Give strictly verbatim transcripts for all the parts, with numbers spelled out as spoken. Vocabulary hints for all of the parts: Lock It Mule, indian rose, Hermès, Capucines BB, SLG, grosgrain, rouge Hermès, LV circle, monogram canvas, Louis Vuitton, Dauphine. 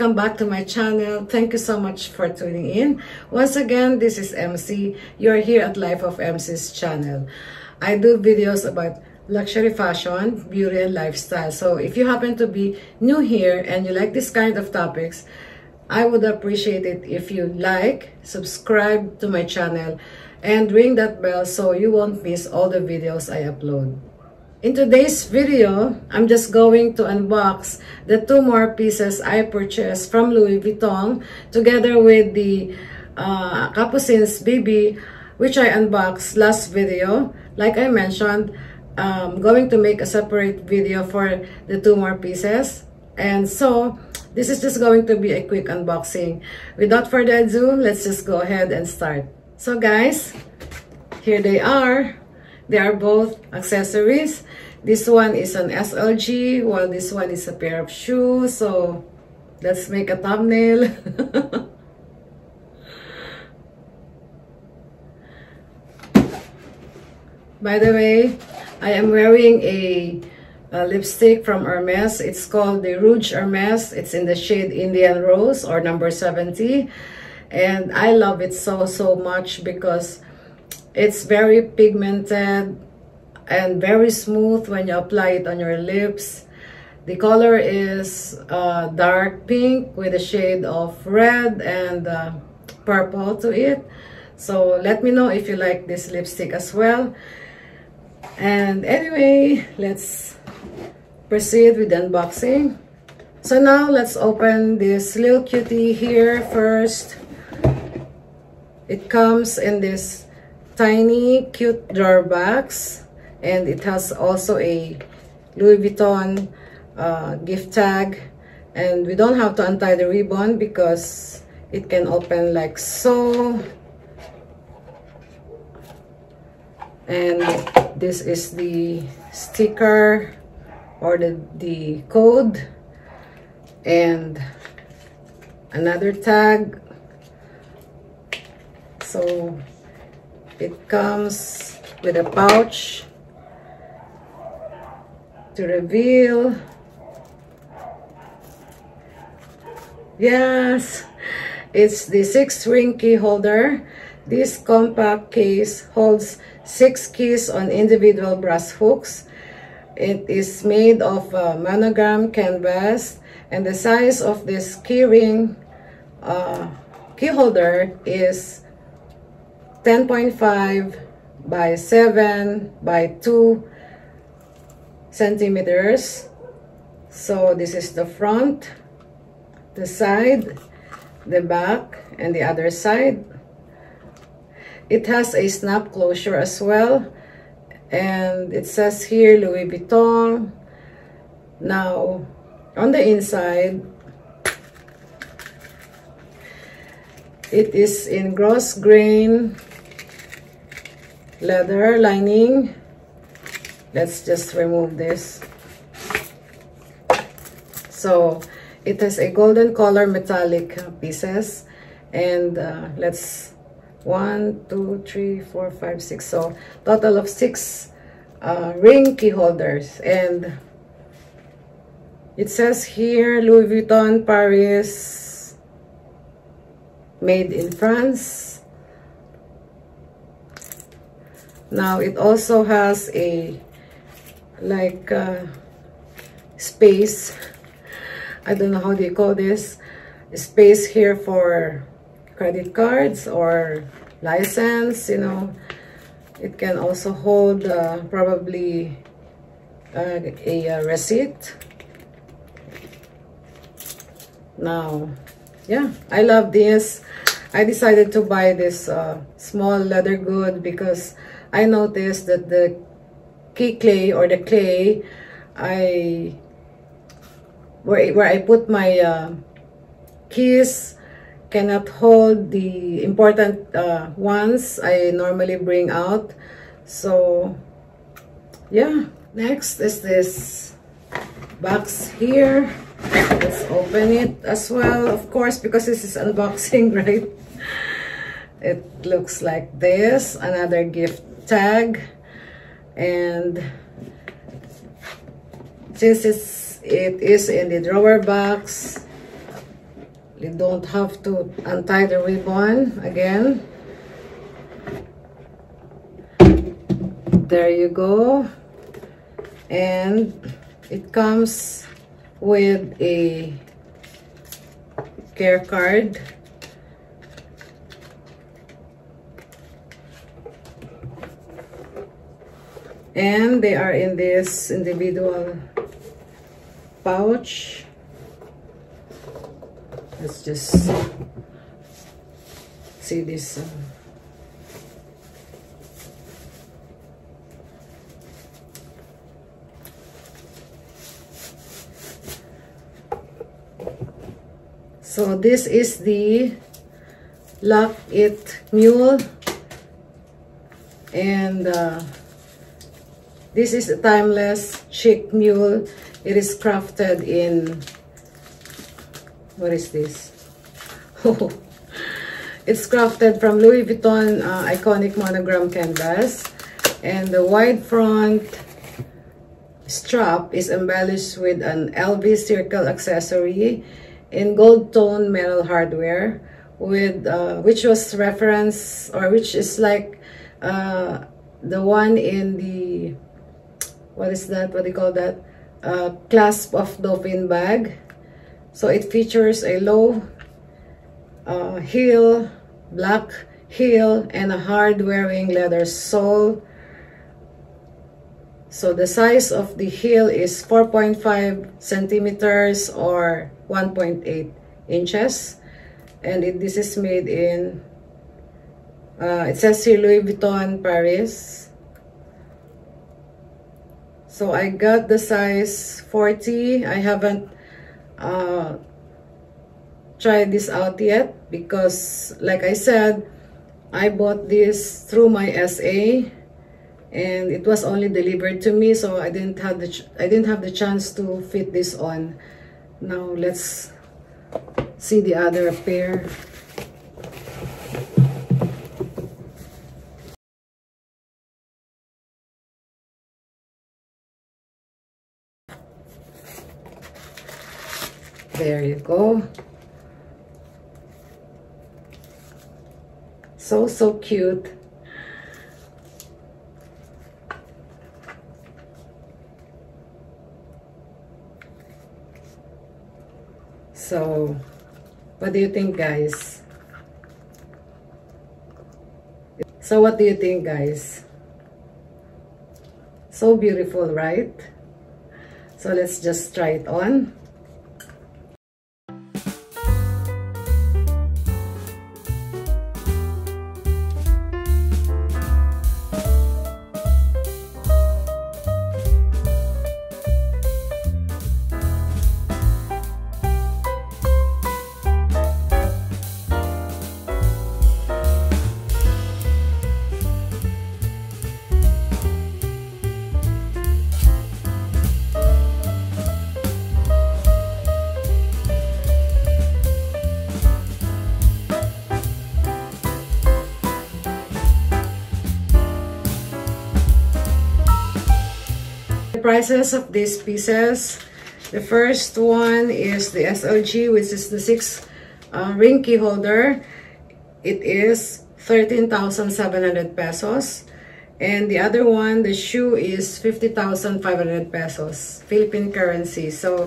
welcome back to my channel. Thank you so much for tuning in. Once again, this is M C. You're here at Life of M C's channel. I do videos about luxury fashion, beauty, and lifestyle. So if you happen to be new here and you like this kind of topics, I would appreciate it if you like, subscribe to my channel, and ring that bell so you won't miss all the videos I upload. In today's video, I'm just going to unbox the two more pieces I purchased from Louis Vuitton together with the uh, Capucines B B, which I unboxed last video. Like I mentioned, I'm going to make a separate video for the two more pieces. And so, this is just going to be a quick unboxing. Without further ado, let's just go ahead and start. So guys, here they are. They are both accessories. This one is an S L G, while this one is a pair of shoes. So let's make a thumbnail. By the way, I am wearing a, a lipstick from Hermès. It's called the Rouge Hermès. It's in the shade Indian Rose or number seventy. And I love it so, so much because it's very pigmented and very smooth when you apply it on your lips. The color is uh, dark pink with a shade of red and uh, purple to it. So let me know if you like this lipstick as well. And anyway, let's proceed with the unboxing. So now let's open this little cutie here first. It comes in this tiny cute drawer box, and it has also a Louis Vuitton uh, gift tag, and we don't have to untie the ribbon because it can open like so. And this is the sticker or the, the code, and another tag. So it comes with a pouch to reveal. Yes, it's the six ring key holder. This compact case holds six keys on individual brass hooks. It is made of a monogram canvas, and the size of this key ring uh, key holder is ten point five by seven by two centimeters. So this is the front, the side, the back, and the other side. It has a snap closure as well, and it says here Louis Vuitton. Now on the inside, it is in grosgrain leather lining. Let's just remove this. So it has a golden color metallic pieces, and uh, let's one two three four five six, so total of six uh, ring key holders. And it says here Louis Vuitton Paris, made in France. Now it also has a like uh, space, I don't know how they call this, space here for credit cards or license, you know. It can also hold uh, probably uh, a, a receipt. Now, yeah, I love this. I decided to buy this uh, small leather good because I noticed that the key clay or the clay I where, where I put my uh, keys cannot hold the important uh, ones I normally bring out. So yeah, next is this box here. Let's open it as well, of course, because this is unboxing, right? It looks like this, another gift tag, and since it's, it is in the drawer box, You don't have to untie the ribbon again. There you go. And it comes with a care card. And they are in this individual pouch. Let's just see this. Uh, So this is the Lock It Mule, and uh, this is a timeless chic mule. It is crafted in, what is this? Oh, it's crafted from Louis Vuitton uh, iconic monogram canvas, and the wide front strap is embellished with an L V circle accessory in gold tone metal hardware, with uh, which was reference, or which is like uh, the one in the, what is that? What do you call that? Uh, clasp of Dauphine bag. So it features a low uh, heel, black heel, and a hard wearing leather sole. So the size of the heel is four point five centimeters or one point eight inches, and it, this is made in, uh, it says here Louis Vuitton Paris. So I got the size forty. I haven't uh, tried this out yet because, like I said, I bought this through my S A and it was only delivered to me, so I didn't have the ch I didn't have the chance to fit this on. Now let's see the other pair. There you go. So, so cute. So, what do you think, guys? So, what do you think, guys? So beautiful, right? So, let's just try it on. Prices of these pieces. The first one is the S L G, which is the six uh, ring key holder. It is thirteen thousand seven hundred pesos, and the other one, the shoe, is fifty thousand five hundred pesos, Philippine currency. So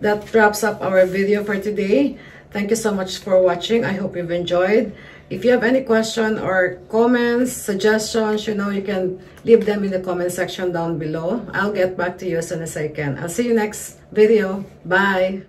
that wraps up our video for today. Thank you so much for watching. I hope you've enjoyed. If you have any question or comments, suggestions, you know, you can leave them in the comment section down below. I'll get back to you as soon as I can. I'll see you next video. Bye!